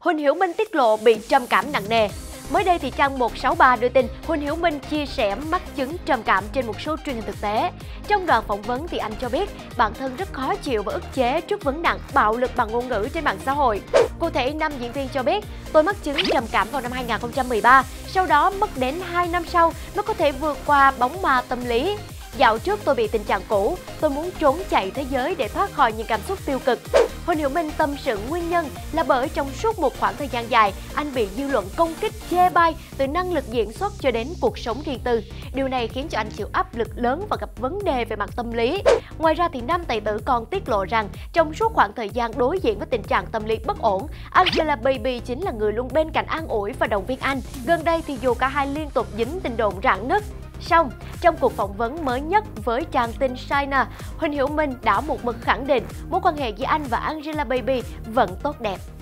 Huỳnh Hiểu Minh tiết lộ bị trầm cảm nặng nề. Mới đây thì trang 163 đưa tin Huỳnh Hiểu Minh chia sẻ mắc chứng trầm cảm trên một show truyền hình thực tế. Trong đoạn phỏng vấn thì anh cho biết bản thân rất khó chịu và ức chế trước vấn nạn bạo lực bằng ngôn ngữ trên mạng xã hội. Cụ thể, nam diễn viên cho biết tôi mắc chứng trầm cảm vào năm 2013, sau đó mất đến 2 năm sau mới có thể vượt qua bóng ma tâm lý. Dạo trước tôi bị tình trạng cũ, tôi muốn trốn chạy thế giới để thoát khỏi những cảm xúc tiêu cực. Huỳnh Hiểu Minh tâm sự nguyên nhân là bởi trong suốt một khoảng thời gian dài, anh bị dư luận công kích chê bai từ năng lực diễn xuất cho đến cuộc sống riêng tư. Điều này khiến cho anh chịu áp lực lớn và gặp vấn đề về mặt tâm lý. Ngoài ra thì nam tài tử còn tiết lộ rằng trong suốt khoảng thời gian đối diện với tình trạng tâm lý bất ổn, Angela Baby chính là người luôn bên cạnh an ủi và động viên anh. Gần đây thì dù cả hai liên tục dính tin đồn rạn nứt. Song, trong cuộc phỏng vấn mới nhất với trang tin China, Huỳnh Hiểu Minh đã một mực khẳng định mối quan hệ giữa anh và Angela Baby vẫn tốt đẹp.